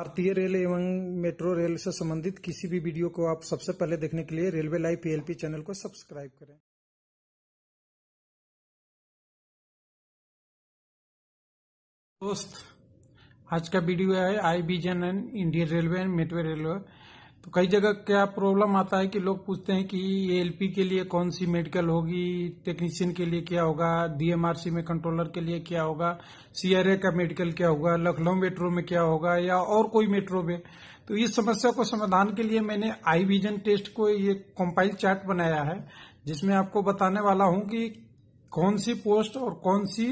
भारतीय रेल एवं metro rail से संबंधित किसी भी वीडियो को आप सबसे पहले देखने के लिए रेलवे लाइव पीएलपी चैनल को सब्सक्राइब करें। दोस्त, आज का वीडियो है eye vision and Indian railway and metro railway. तो कई जगह क्या प्रॉब्लम आता है कि लोग पूछते हैं कि एएलपी के लिए कौन सी मेडिकल होगी, टेक्नीशियन के लिए क्या होगा, डीएमआरसी में कंट्रोलर के लिए क्या होगा, सीआरए का मेडिकल क्या होगा, लखनऊ मेट्रो में क्या होगा या और कोई मेट्रो में। तो इस समस्या को समाधान के लिए मैंने आई विजन टेस्ट को ये कंपाइल चार्ट बनाया है, जिसमें आपको बताने वाला हूं कि कौन सी पोस्ट और कौन सी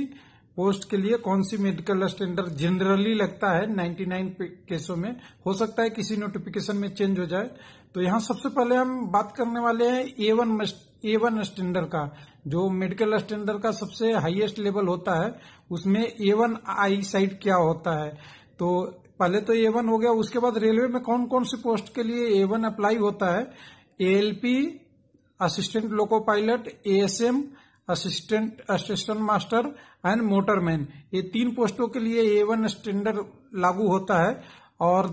पोस्ट के लिए कौन सी मेडिकल स्टैंडर्ड जनरली लगता है 99 केसों में। हो सकता है किसी नोटिफिकेशन में चेंज हो जाए। तो यहाँ सबसे पहले हम बात करने वाले हैं A1 स्टैंडर्ड का, जो मेडिकल स्टैंडर्ड का सबसे हाईएस्ट लेवल होता है। उसमें A1 आई साइट क्या होता है, तो पहले तो A1 हो गया। उसके बाद रेलवे में कौन कौन सी पोस्ट के लिए A1 अप्लाई होता है, ALP assistant loco pilot, ASM assistant master and motorman, ये तीन पोस्टों के लिए A1 स्टैंडर्ड लागू होता है। और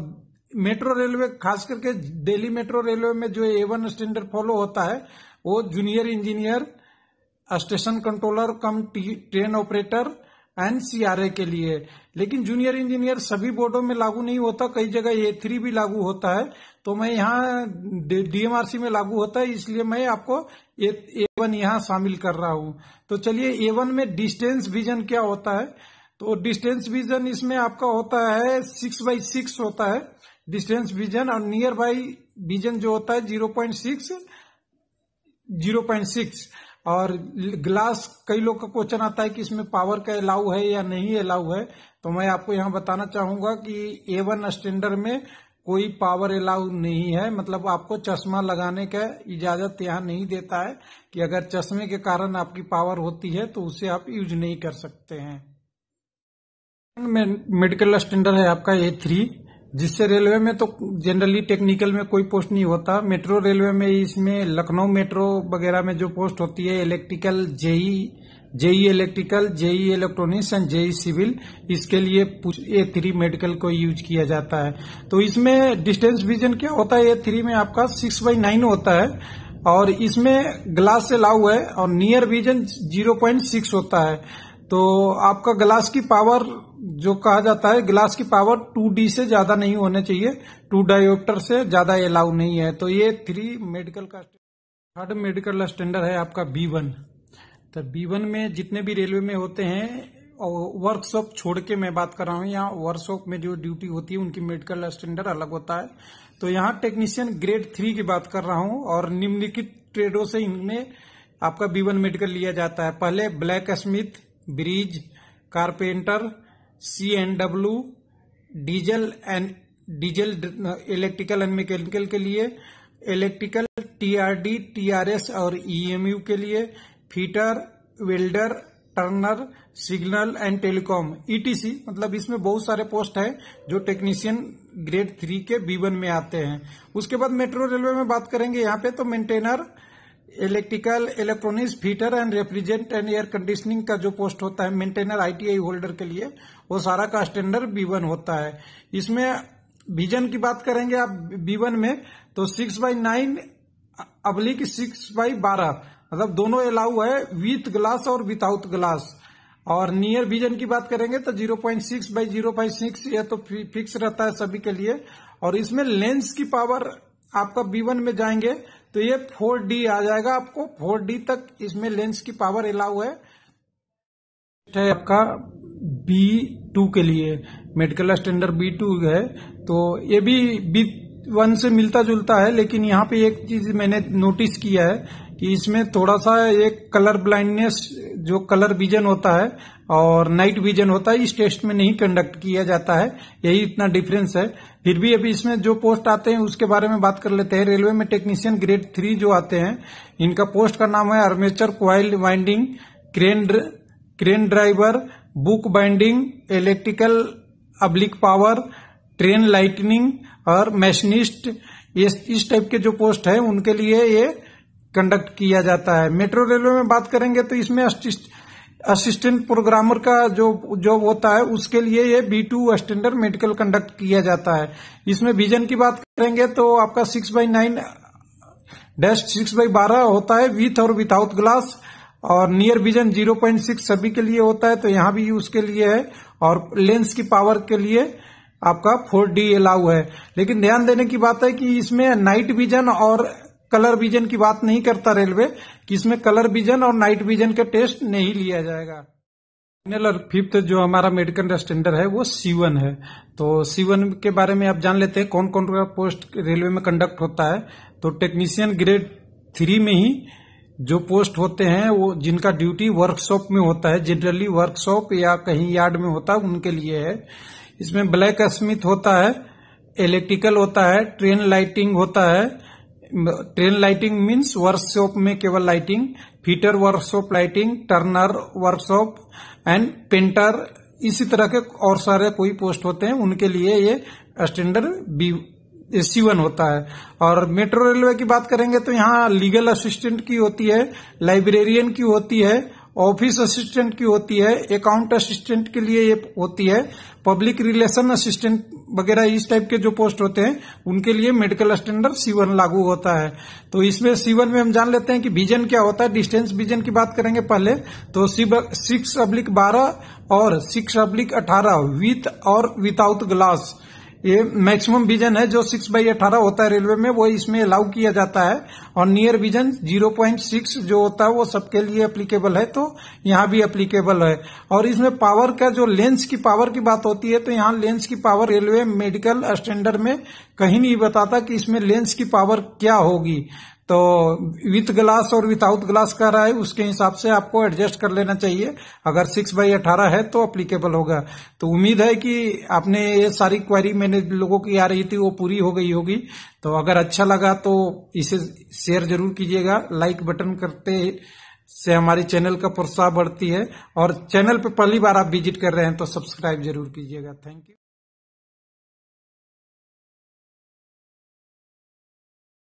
मेट्रो रेलवे खास करके दिल्ली मेट्रो रेलवे में जो A1 स्टैंडर्ड फॉलो होता है वो junior engineer, station controller cum train operator and CRA के लिए। लेकिन जूनियर इंजीनियर सभी बोर्डों में लागू नहीं होता, कई जगह A3 भी लागू होता है। तो मैं यहाँ DMRC में लागू होता है, इसलिए मैं आपको A1 यहाँ शामिल कर रहा हूँ। तो चलिए A1 में डिस्टेंस विजन क्या होता है। तो डिस्टेंस विजन इसमें आपका होता है 6x6 होता है डिस्टेंस विजन, और नियर बाई विजन जो होता है 0.6। और ग्लास, कई लोग का क्वेश्चन आता है कि इसमें पावर का अलाउ है या नहीं अलाउ है। तो मैं आपको यहाँ बताना चाहूंगा कि A1 स्टैंडर्ड में कोई पावर अलाउ नहीं है, मतलब आपको चश्मा लगाने का इजाजत यहाँ नहीं देता है कि अगर चश्मे के कारण आपकी पावर होती है तो उसे आप यूज नहीं कर सकते हैं। मेडिकल स्टैंडर्ड है आपका A3, जिससे रेलवे में तो जनरली टेक्निकल में कोई पोस्ट नहीं होता। मेट्रो रेलवे में इसमें लखनऊ मेट्रो वगैरह में जो पोस्ट होती है electrical, JE electrical, JE electronics and JE civil, इसके लिए A3 मेडिकल को यूज किया जाता है। तो इसमें डिस्टेंस विजन क्या होता है A3 में आपका 6x9 होता है, और इसमें ग्लास अलाउ है और नियर विजन 0.6 होता है। तो आपका ग्लास की पावर जो कहा जाता है, ग्लास की पावर 2D से ज्यादा नहीं होने चाहिए, 2 डायोप्टर से ज्यादा अलाउ नहीं है। तो ये A3 मेडिकल का। थर्ड मेडिकल स्टैंडर्ड है आपका B1। तो B1 में जितने भी रेलवे में होते हैं, वर्कशॉप छोड़ के मैं बात कर रहा हूँ, यहाँ वर्कशॉप में जो ड्यूटी होती है उनकी मेडिकल स्टैंडर्ड अलग होता है। तो यहाँ टेक्नीशियन ग्रेड 3 की बात कर रहा हूँ, और निम्नलिखित ट्रेडों से इनमें आपका B1 मेडिकल लिया जाता है। पहले blacksmith, bridge, carpenter, C&W, diesel electrical and mechanical के लिए, इलेक्ट्रिकल, TRD, TRS और EMU के लिए, fitter, welder, turner, signal and telecom, ETC। मतलब इसमें बहुत सारे पोस्ट है जो टेक्नीशियन ग्रेड 3 के B1 में आते हैं। उसके बाद मेट्रो रेलवे में बात करेंगे यहाँ पे, तो maintainer, electrical, electronics, fitter and refrigerant and air conditioning का जो पोस्ट होता है मेंटेनर ITI होल्डर के लिए, वो सारा का स्टैंडर्ड B1 होता है। इसमें विजन की बात करेंगे आप B1 में, तो 6x9/6x12, मतलब दोनों अलाउ है विथ ग्लास और विदाउट ग्लास। और नियर विजन की बात करेंगे तो 0.6x0.6 यह तो फिक्स रहता है सभी के लिए। और इसमें लेंस की पावर आपका B1 में जाएंगे तो ये 4D आ जाएगा, आपको 4D तक इसमें लेंस की पावर अलाउ है। आपका B2 के लिए मेडिकल स्टैंडर्ड B2 है, तो ये भी B1 से मिलता जुलता है। लेकिन यहाँ पे एक चीज मैंने नोटिस किया है कि इसमें थोड़ा सा एक कलर ब्लाइंडनेस, जो कलर विजन होता है और नाइट विजन होता है, इस टेस्ट में नहीं कंडक्ट किया जाता है, यही इतना डिफरेंस है। फिर भी अभी इसमें जो पोस्ट आते हैं उसके बारे में बात कर लेते हैं। रेलवे में टेक्नीशियन ग्रेड 3 जो आते हैं, इनका पोस्ट का नाम है armature coil winding, crane driver, book binding, electrical oblique power, train lightning और मैशनिस्ट। इस टाइप के जो पोस्ट है उनके लिए ये कंडक्ट किया जाता है। मेट्रो रेलवे में बात करेंगे तो इसमें असिस्टेंट प्रोग्रामर का जो जॉब होता है उसके लिए ये B2 स्टैंडर्ड मेडिकल कंडक्ट किया जाता है। इसमें विजन की बात करेंगे तो आपका 6/9-6/12 होता है विथ और विदाउट ग्लास, और नियर विजन 0.6 सभी के लिए होता है, तो यहाँ भी उसके लिए है, और लेंस की पावर के लिए आपका 4D अलाउ है। लेकिन ध्यान देने की बात है कि इसमें नाइट विजन और कलर विजन की बात नहीं करता रेलवे, कि इसमें कलर विजन और नाइट विजन का टेस्ट नहीं लिया जाएगा। फाइनल और फिफ्थ जो हमारा मेडिकल स्टैंडर्ड है वो C1 है। तो C1 के बारे में आप जान लेते हैं कौन कौन सा पोस्ट रेलवे में कंडक्ट होता है। तो टेक्नीशियन ग्रेड 3 में ही जो पोस्ट होते हैं वो जिनका ड्यूटी वर्कशॉप में होता है, जनरली वर्कशॉप या कहीं यार्ड में होता है, उनके लिए है। इसमें ब्लैक स्मिथ होता है, इलेक्ट्रिकल होता है, ट्रेन लाइटिंग होता है। ट्रेन लाइटिंग मीन्स वर्कशॉप में केवल lighting, fitter workshop lighting, turner workshop and painter, इसी तरह के और सारे कोई पोस्ट होते हैं, उनके लिए ये स्टैंडर्ड C1 होता है। और मेट्रो रेलवे की बात करेंगे तो यहाँ लीगल असिस्टेंट की होती है, लाइब्रेरियन की होती है, ऑफिस असिस्टेंट की होती है, अकाउंट असिस्टेंट के लिए ये होती है, पब्लिक रिलेशन असिस्टेंट वगैरह इस टाइप के जो पोस्ट होते हैं उनके लिए मेडिकल स्टैंडर्ड C1 लागू होता है। तो इसमें C1 में हम जान लेते हैं कि विजन क्या होता है। डिस्टेंस विजन की बात करेंगे पहले तो 6/12 और 6/18 विथ और विदाउट ग्लास, ये मैक्सिमम विजन है जो 6/18 होता है रेलवे में, वो इसमें अलाउ किया जाता है। और नियर विजन 0.6 जो होता है वो सबके लिए एप्लीकेबल है, तो यहाँ भी एप्लीकेबल है। और इसमें पावर का जो लेंस की पावर की बात होती है तो यहाँ लेंस की पावर रेलवे मेडिकल स्टैंडर्ड में कहीं नहीं बताता कि इसमें लेंस की पावर क्या होगी, तो विथ ग्लास और विदाउट ग्लास कह रहा है, उसके हिसाब से आपको एडजस्ट कर लेना चाहिए। अगर 6/18 है तो एप्लीकेबल होगा। तो उम्मीद है कि आपने ये सारी क्वेरी मैंने लोगों की आ रही थी वो पूरी हो गई होगी। तो अगर अच्छा लगा तो इसे शेयर जरूर कीजिएगा, लाइक बटन करते से हमारे चैनल का प्रोत्साहन बढ़ती है, और चैनल पर पहली बार आप विजिट कर रहे हैं तो सब्सक्राइब जरूर कीजिएगा। Thank you.